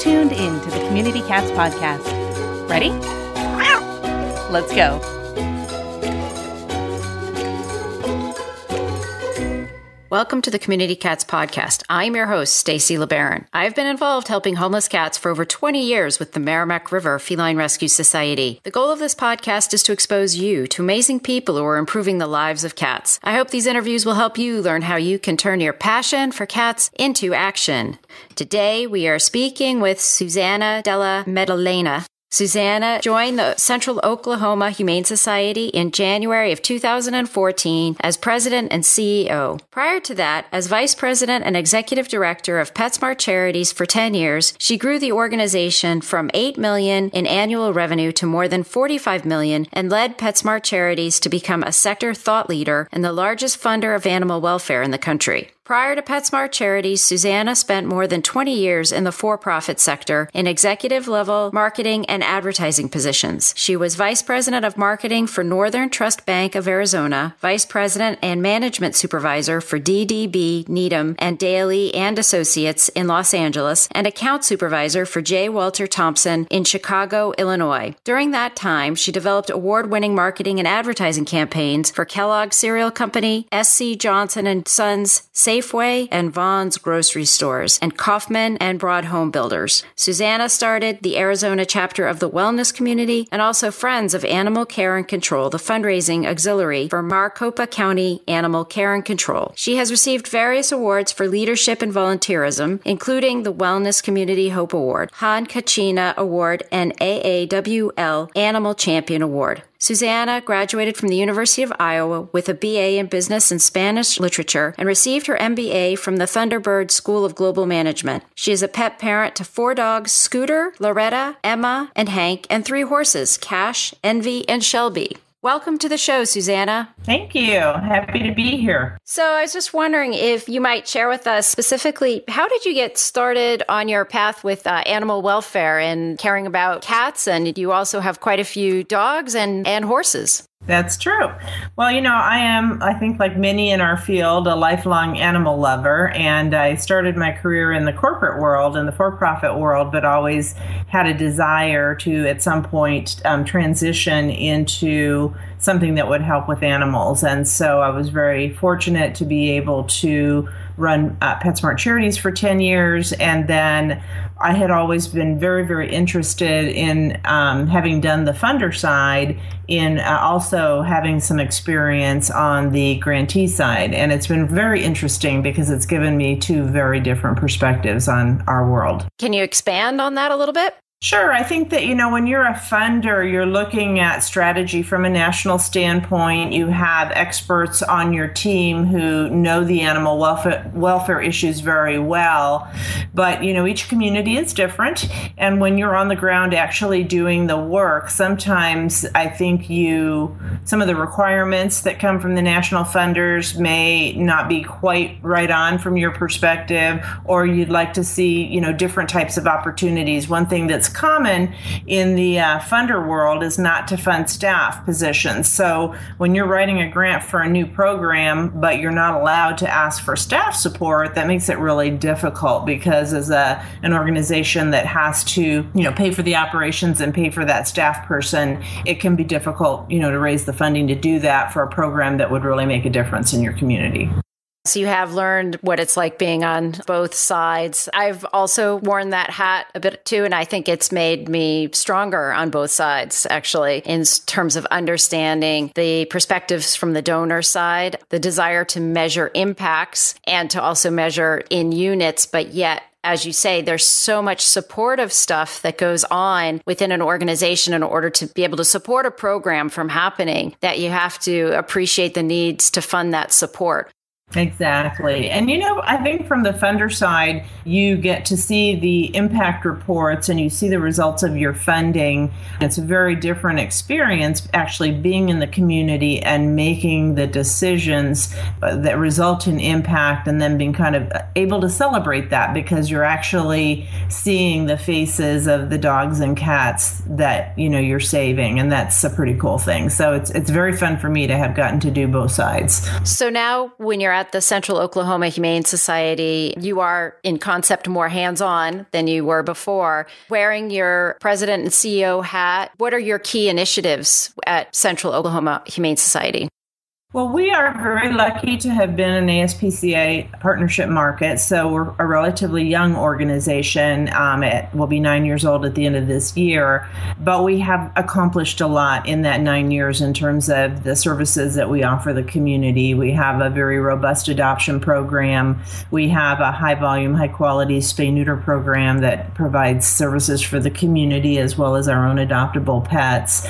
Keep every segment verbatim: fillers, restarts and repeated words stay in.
tuned in to the Community Cats Podcast. Ready? Let's go. Welcome to the Community Cats Podcast. I'm your host, Stacey LeBaron. I've been involved helping homeless cats for over twenty years with the Merrimack River Feline Rescue Society. The goal of this podcast is to expose you to amazing people who are improving the lives of cats. I hope these interviews will help you learn how you can turn your passion for cats into action. Today, we are speaking with Susan DellaMaddalena. Susanna joined the Central Oklahoma Humane Society in January of two thousand fourteen as president and C E O. Prior to that, as vice president and executive director of PetSmart Charities for ten years, she grew the organization from eight million dollars in annual revenue to more than forty-five million dollars and led PetSmart Charities to become a sector thought leader and the largest funder of animal welfare in the country. Prior to PetSmart Charities, Susanna spent more than twenty years in the for-profit sector in executive-level marketing and advertising positions. She was vice president of marketing for Northern Trust Bank of Arizona, vice president and management supervisor for D D B Needham and Daly and Associates in Los Angeles, and account supervisor for J. Walter Thompson in Chicago, Illinois. During that time, she developed award-winning marketing and advertising campaigns for Kellogg Cereal Company, S C Johnson and Sons, Save Safeway and Vaughn's grocery stores, and Kauffman and Broad Home Builders. Susanna started the Arizona chapter of the Wellness Community and also Friends of Animal Care and Control, the fundraising auxiliary for Maricopa County Animal Care and Control. She has received various awards for leadership and volunteerism, including the Wellness Community Hope Award, Han Kachina Award, and A A W L Animal Champion Award. Susanna graduated from the University of Iowa with a B A in Business and Spanish Literature and received her M B A from the Thunderbird School of Global Management. She is a pet parent to four dogs, Scooter, Loretta, Emma, and Hank, and three horses, Cash, Envy, and Shelby. Welcome to the show, Susanna. Thank you. Happy to be here. So I was just wondering if you might share with us specifically, how did you get started on your path with uh, animal welfare and caring about cats? And you also have quite a few dogs and, and horses. That's true. Well, you know, I am, I think like many in our field, a lifelong animal lover, and I started my career in the corporate world, in the for-profit world, but always had a desire to, at some point, um, transition into something that would help with animals. And so I was very fortunate to be able to run uh, PetSmart Charities for ten years. And then I had always been very, very interested in, um, having done the funder side, in uh, also having some experience on the grantee side. And it's been very interesting because it's given me two very different perspectives on our world. Can you expand on that a little bit? Sure. I think that, you know, when you're a funder, you're looking at strategy from a national standpoint. You have experts on your team who know the animal welfare, welfare issues very well. But, you know, each community is different. And when you're on the ground actually doing the work, sometimes I think you, some of the requirements that come from the national funders may not be quite right on from your perspective, or you'd like to see, you know, different types of opportunities. One thing that's common in the uh, funder world is not to fund staff positions. So when you're writing a grant for a new program, but you're not allowed to ask for staff support, that makes it really difficult, because as a, an organization that has to, you know, pay for the operations and pay for that staff person, it can be difficult, you know, to raise the funding to do that for a program that would really make a difference in your community. So you have learned what it's like being on both sides. I've also worn that hat a bit too, and I think it's made me stronger on both sides, actually, in terms of understanding the perspectives from the donor side, the desire to measure impacts and to also measure in units, but yet, as you say, there's so much supportive stuff that goes on within an organization in order to be able to support a program from happening that you have to appreciate the needs to fund that support. Exactly. And, you know, I think from the funder side, you get to see the impact reports and you see the results of your funding. It's a very different experience actually being in the community and making the decisions that result in impact, and then being kind of able to celebrate that because you're actually seeing the faces of the dogs and cats that, you know, you're saving. And that's a pretty cool thing. So it's, it's very fun for me to have gotten to do both sides. So now when you're at at the Central Oklahoma Humane Society, you are in concept more hands-on than you were before. Wearing your president and C E O hat, what are your key initiatives at Central Oklahoma Humane Society? Well, we are very lucky to have been an A S P C A partnership market, so we're a relatively young organization. Um, it will be nine years old at the end of this year, but we have accomplished a lot in that nine years in terms of the services that we offer the community. We have a very robust adoption program. We have a high-volume, high-quality spay-neuter program that provides services for the community as well as our own adoptable pets.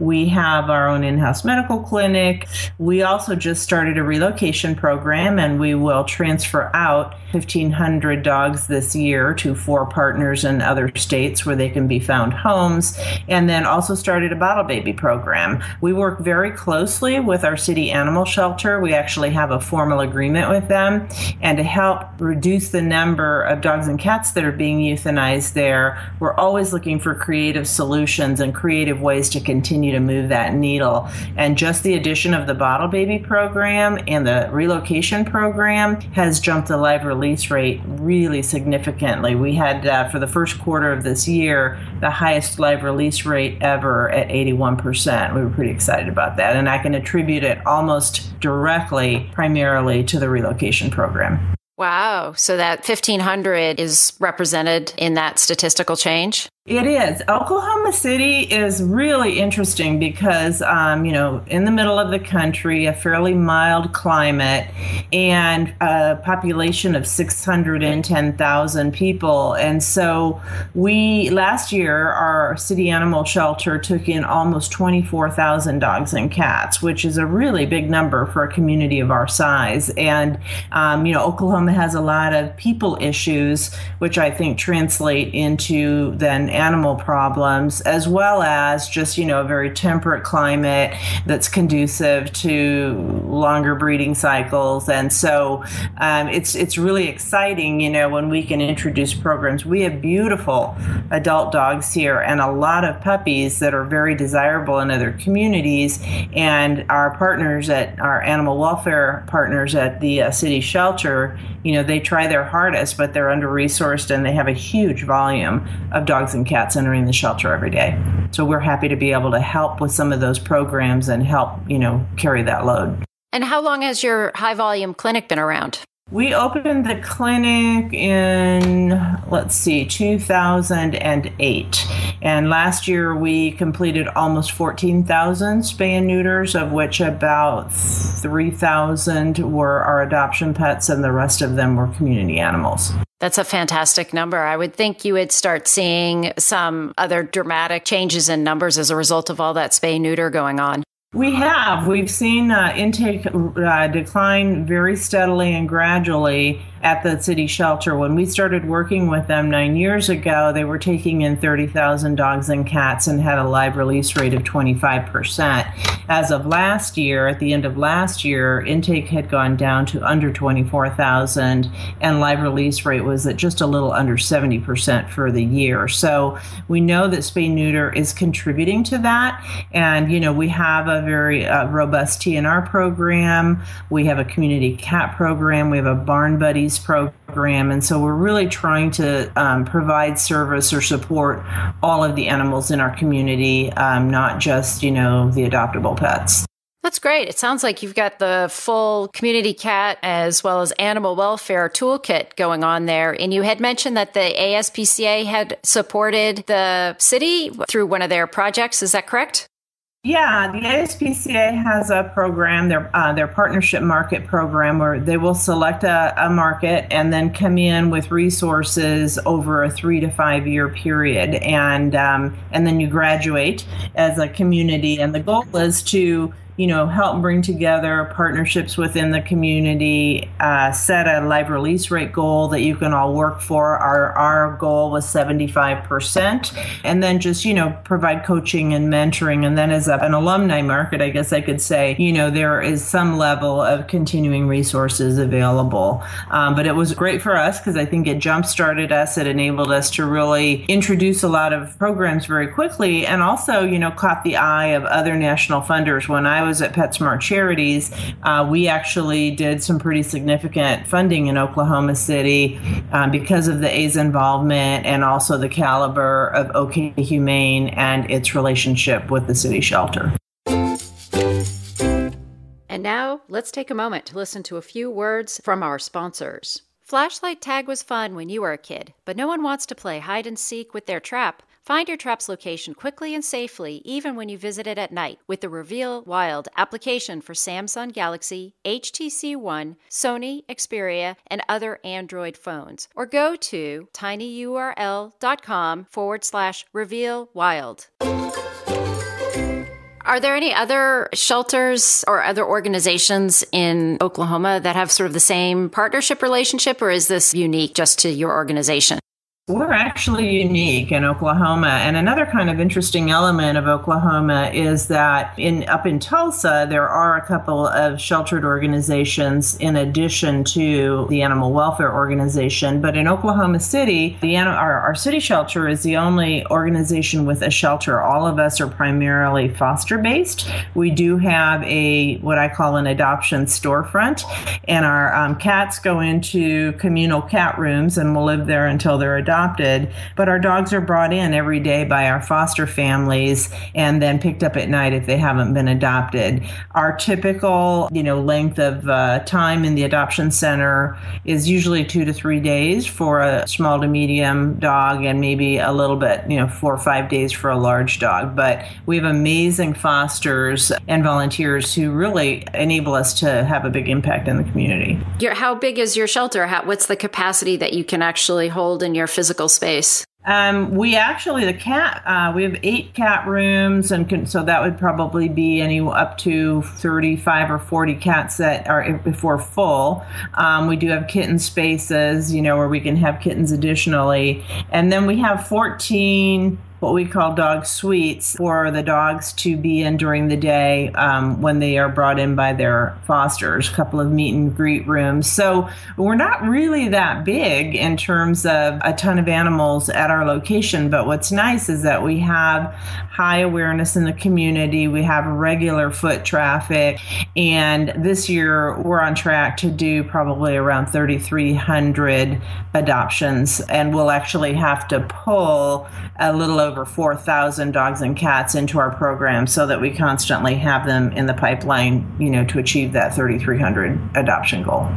We have our own in-house medical clinic. We We also just started a relocation program, and we will transfer out fifteen hundred dogs this year to four partners in other states where they can be found homes, and then also started a bottle baby program. We work very closely with our city animal shelter. We actually have a formal agreement with them, and to help reduce the number of dogs and cats that are being euthanized there, we're always looking for creative solutions and creative ways to continue to move that needle. And just the addition of the bottle baby program and the relocation program has jumped the live release rate really significantly. We had, uh, for the first quarter of this year, the highest live release rate ever at eighty-one percent. We were pretty excited about that, and I can attribute it almost directly, primarily, to the relocation program. Wow. So that fifteen hundred is represented in that statistical change? It is. Oklahoma City is really interesting because, um, you know, in the middle of the country, a fairly mild climate and a population of six hundred ten thousand people. And so we, last year, our city animal shelter took in almost twenty-four thousand dogs and cats, which is a really big number for a community of our size. And, um, you know, Oklahoma has a lot of people issues, which I think translate into then animal problems, as well as just, you know, a very temperate climate that's conducive to longer breeding cycles. And so um, it's it's really exciting, you know, when we can introduce programs. We have beautiful adult dogs here and a lot of puppies that are very desirable in other communities. And our partners at our animal welfare partners at the uh, city shelter, you know, they try their hardest, but they're under-resourced and they have a huge volume of dogs and cats entering the shelter every day. So we're happy to be able to help with some of those programs and help, you know, carry that load. And how long has your high-volume clinic been around? We opened the clinic in, let's see, two thousand eight. And last year we completed almost fourteen thousand spay and neuters, of which about three thousand were our adoption pets and the rest of them were community animals. That's a fantastic number. I would think you would start seeing some other dramatic changes in numbers as a result of all that spay neuter going on. We have. We've seen uh, intake uh, decline very steadily and gradually at the city shelter. When we started working with them nine years ago, they were taking in thirty thousand dogs and cats and had a live release rate of twenty-five percent. As of last year, at the end of last year, intake had gone down to under twenty-four thousand and live release rate was at just a little under seventy percent for the year. So we know that spay-neuter is contributing to that. And, you know, we have a very uh, robust T N R program. We have a community cat program. We have a barn buddies program. And so we're really trying to um, provide service or support all of the animals in our community, um, not just, you know, the adoptable pets. That's great. It sounds like you've got the full community cat as well as animal welfare toolkit going on there. And you had mentioned that the A S P C A had supported the city through one of their projects. Is that correct? Yeah, the A S P C A has a program, their uh, their partnership market program, where they will select a, a market and then come in with resources over a three to five year period, and um, and then you graduate as a community. And the goal is to, you know, help bring together partnerships within the community, uh, set a live release rate goal that you can all work for. Our our goal was seventy-five percent. And then just, you know, provide coaching and mentoring. And then as a, an alumni market, I guess I could say, you know, there is some level of continuing resources available. Um, but it was great for us because I think it jump-started us. It enabled us to really introduce a lot of programs very quickly and also, you know, caught the eye of other national funders. When I was at PetSmart Charities, uh, we actually did some pretty significant funding in Oklahoma City um, because of the A's involvement and also the caliber of OK Humane and its relationship with the city shelter. And now let's take a moment to listen to a few words from our sponsors. Flashlight tag was fun when you were a kid, but no one wants to play hide and seek with their trap. Find your trap's location quickly and safely, even when you visit it at night, with the Reveal Wild application for Samsung Galaxy, H T C One, Sony Xperia, and other Android phones. Or go to tinyurl.com forward slash Reveal Wild. Are there any other shelters or other organizations in Oklahoma that have sort of the same partnership relationship, or is this unique just to your organization? We're actually unique in Oklahoma. And another kind of interesting element of Oklahoma is that in up in Tulsa, there are a couple of sheltered organizations in addition to the animal welfare organization. But in Oklahoma City, the our, our city shelter is the only organization with a shelter. All of us are primarily foster-based. We do have a what I call an adoption storefront, and our um, cats go into communal cat rooms and will live there until they're adopted. Adopted, but our dogs are brought in every day by our foster families and then picked up at night if they haven't been adopted. Our typical, you know, length of uh, time in the adoption center is usually two to three days for a small to medium dog, and maybe a little bit, you know, four or five days for a large dog. But we have amazing fosters and volunteers who really enable us to have a big impact in the community. Your, how big is your shelter? How, what's the capacity that you can actually hold in your physical physical space? Um, we actually, the cat, uh, we have eight cat rooms, and can, so that would probably be any up to thirty-five or forty cats that are, if we're full. Um, we do have kitten spaces, you know, where we can have kittens additionally. And then we have fourteen what we call dog suites for the dogs to be in during the day um, when they are brought in by their fosters, a couple of meet and greet rooms. So we're not really that big in terms of a ton of animals at our location, but what's nice is that we have high awareness in the community. We have regular foot traffic, and this year we're on track to do probably around thirty-three hundred adoptions, and we'll actually have to pull a little over over four thousand dogs and cats into our program so that we constantly have them in the pipeline, you know, to achieve that thirty-three hundred adoption goal.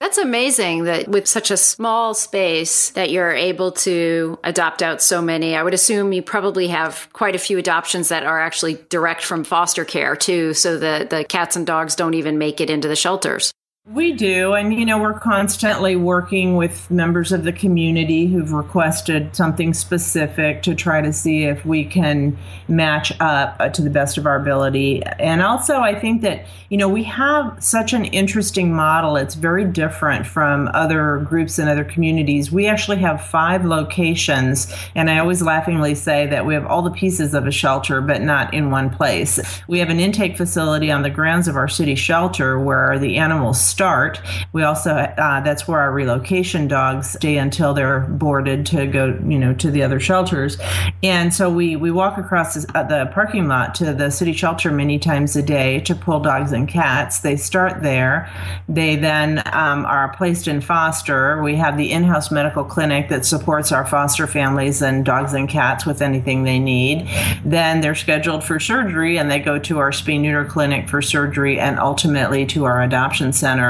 That's amazing that with such a small space that you're able to adopt out so many. I would assume you probably have quite a few adoptions that are actually direct from foster care too, so that the cats and dogs don't even make it into the shelters. We do. And, you know, we're constantly working with members of the community who've requested something specific to try to see if we can match up to the best of our ability. And also, I think that, you know, we have such an interesting model. It's very different from other groups and other communities. We actually have five locations. And I always laughingly say that we have all the pieces of a shelter, but not in one place. We have an intake facility on the grounds of our city shelter where the animals start. We also, uh, that's where our relocation dogs stay until they're boarded to go, you know, to the other shelters. And so we, we walk across this, uh, the parking lot to the city shelter many times a day to pull dogs and cats. They start there. They then um, are placed in foster. We have the in-house medical clinic that supports our foster families and dogs and cats with anything they need. Then they're scheduled for surgery, and they go to our spay-neuter clinic for surgery and ultimately to our adoption center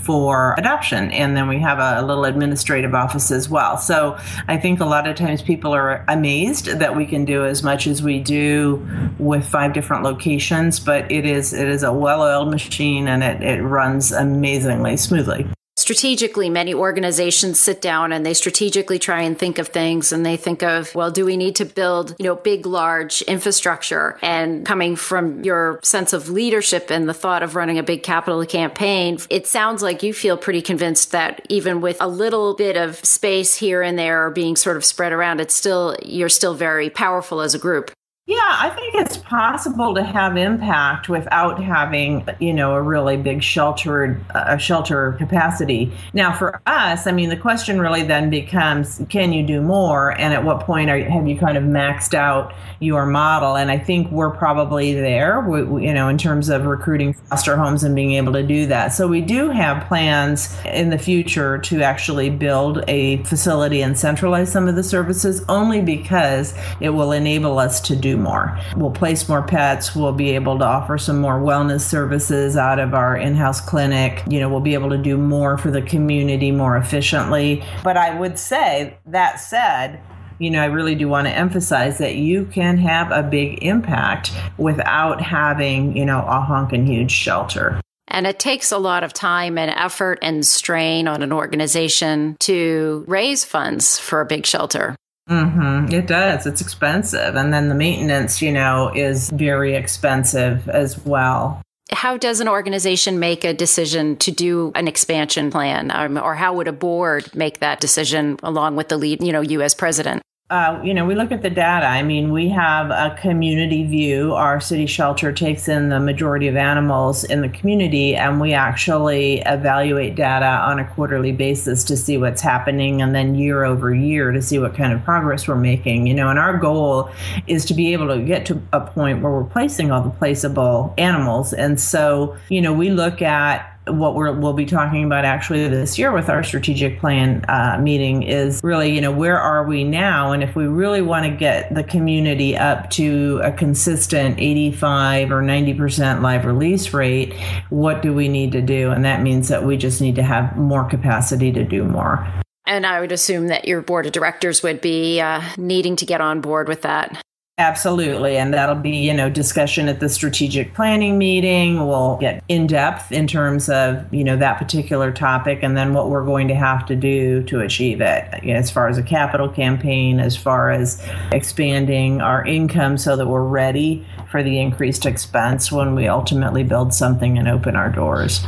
for adoption. And then we have a, a little administrative office as well. So I think a lot of times people are amazed that we can do as much as we do with five different locations, but it is it is a well-oiled machine, and it, it runs amazingly smoothly. Strategically, many organizations sit down and they strategically try and think of things, and they think of, well, do we need to build, you know, big, large infrastructure? And coming from your sense of leadership and the thought of running a big capital campaign, it sounds like you feel pretty convinced that even with a little bit of space here and there being sort of spread around, it's still, you're still very powerful as a group. Yeah, I think it's possible to have impact without having, you know, a really big sheltered uh, shelter capacity. Now, for us, I mean, the question really then becomes, can you do more? And at what point are you, have you kind of maxed out your model? And I think we're probably there, we, we, you know, in terms of recruiting foster homes and being able to do that. So we do have plans in the future to actually build a facility and centralize some of the services, only because it will enable us to do more. We'll place more pets. We'll be able to offer some more wellness services out of our in-house clinic. You know, we'll be able to do more for the community more efficiently. But I would say, that said, you know, I really do want to emphasize that you can have a big impact without having, you know, a honking huge shelter. And it takes a lot of time and effort and strain on an organization to raise funds for a big shelter. Mm-hmm. It does. It's expensive. And then the maintenance, you know, is very expensive as well. How does an organization make a decision to do an expansion plan? Um, or how would a board make that decision along with the lead, you know, you as president? Uh, you know, we look at the data. I mean, we have a community view. Our city shelter takes in the majority of animals in the community, and we actually evaluate data on a quarterly basis to see what's happening, and then year over year to see what kind of progress we're making. You know, and our goal is to be able to get to a point where we're placing all the placeable animals. And so, you know, we look at what we're, we'll be talking about actually this year with our strategic plan uh, meeting is really, you know, where are we now? And if we really want to get the community up to a consistent eighty-five or ninety percent live release rate, what do we need to do? And that means that we just need to have more capacity to do more. And I would assume that your board of directors would be uh, needing to get on board with that. Absolutely. And that'll be, you know, discussion at the strategic planning meeting. We'll get in depth in terms of, you know, that particular topic and then what we're going to have to do to achieve it, you know, as far as a capital campaign, as far as expanding our income so that we're ready for the increased expense when we ultimately build something and open our doors.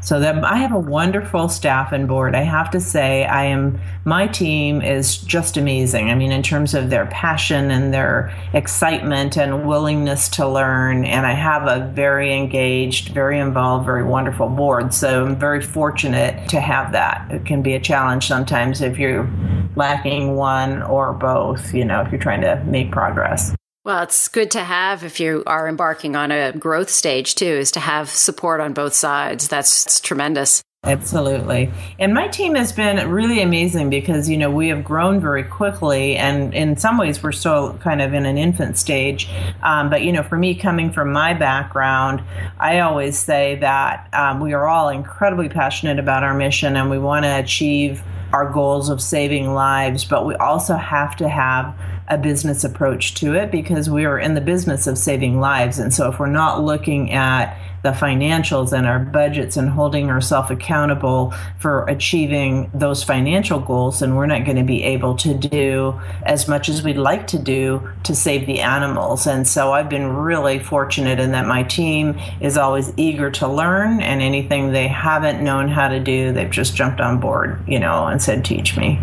So that I have a wonderful staff and board. I have to say, I am, my team is just amazing. I mean, in terms of their passion and their excitement and willingness to learn. And I have a very engaged, very involved, very wonderful board. So I'm very fortunate to have that. It can be a challenge sometimes if you're lacking one or both, you know, if you're trying to make progress. Well, it's good to have if you are embarking on a growth stage too, is to have support on both sides. That's, that's tremendous. Absolutely. And my team has been really amazing because, you know, we have grown very quickly. And in some ways, we're still kind of in an infant stage. Um, but, you know, for me, coming from my background, I always say that um, we are all incredibly passionate about our mission and we want to achieve our goals of saving lives. But we also have to have a business approach to it because we are in the business of saving lives. And so if we're not looking at the financials and our budgets and holding ourselves accountable for achieving those financial goals, and we're not going to be able to do as much as we'd like to do to save the animals. And so I've been really fortunate in that my team is always eager to learn, and anything they haven't known how to do, they've just jumped on board, you know, and said, teach me.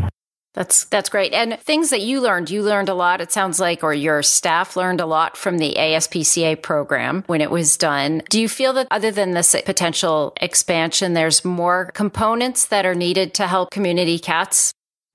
That's that's great. And things that you learned, you learned a lot, it sounds like, or your staff learned a lot from the A S P C A program when it was done. Do you feel that other than this potential expansion, there's more components that are needed to help community cats?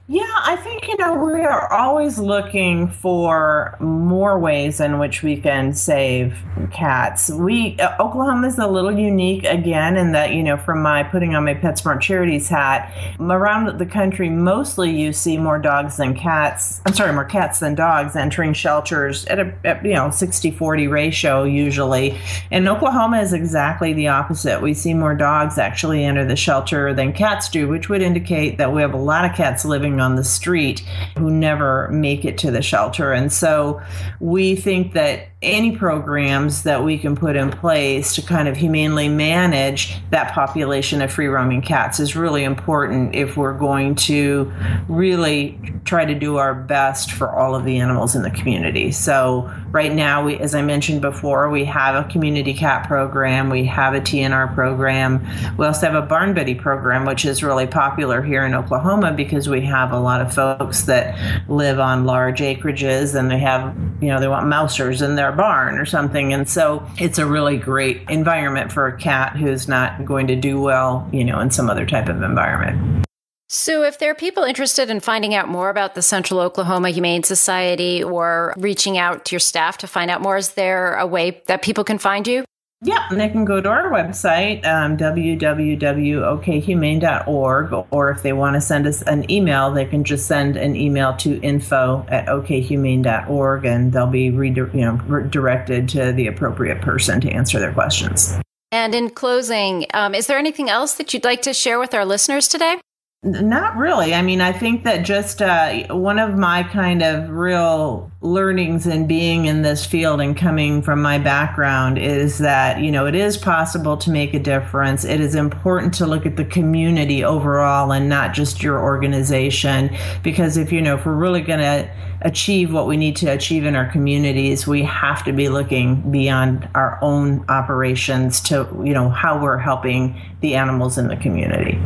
Yeah, I think, you know, we are always looking for more ways in which we can save cats. We, uh, Oklahoma is a little unique again in that, you know, from my putting on my PetSmart Charities hat, around the country, mostly you see more dogs than cats, I'm sorry, more cats than dogs entering shelters at a, at, you know, sixty forty ratio usually. And Oklahoma is exactly the opposite. We see more dogs actually enter the shelter than cats do, which would indicate that we have a lot of cats living on the street who never make it to the shelter. And so we think that any programs that we can put in place to kind of humanely manage that population of free-roaming cats is really important if we're going to really try to do our best for all of the animals in the community. So right now, we, as I mentioned before, we have a community cat program, we have a T N R program, we also have a barn buddy program, which is really popular here in Oklahoma because we have a lot of folks that live on large acreages and they have, you know, they want mousers in their barn or something. And so it's a really great environment for a cat who's not going to do well, you know, in some other type of environment. So if there are people interested in finding out more about the Central Oklahoma Humane Society or reaching out to your staff to find out more, is there a way that people can find you? Yeah, and they can go to our website, um, w w w dot o k humane dot org, or if they want to send us an email, they can just send an email to info at o k humane dot org, and they'll be redir- you know, redirected to the appropriate person to answer their questions. And in closing, um, is there anything else that you'd like to share with our listeners today? Not really. I mean, I think that just uh, one of my kind of real learnings in being in this field and coming from my background is that, you know, it is possible to make a difference. It is important to look at the community overall and not just your organization, because if, you know, if we're really going to achieve what we need to achieve in our communities, we have to be looking beyond our own operations to, you know, how we're helping the animals in the community.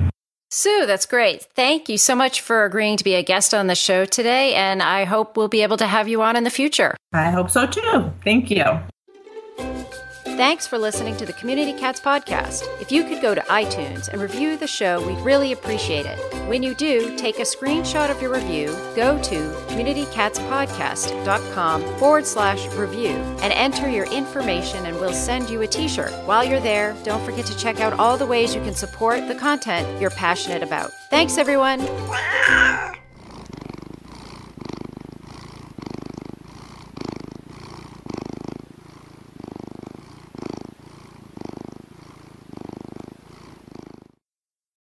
Sue, that's great. Thank you so much for agreeing to be a guest on the show today, and I hope we'll be able to have you on in the future. I hope so too. Thank you. Thanks for listening to the Community Cats Podcast. If you could go to iTunes and review the show, we'd really appreciate it. When you do, take a screenshot of your review, go to community cats podcast dot com forward slash review and enter your information, and we'll send you a t-shirt. While you're there, don't forget to check out all the ways you can support the content you're passionate about. Thanks, everyone.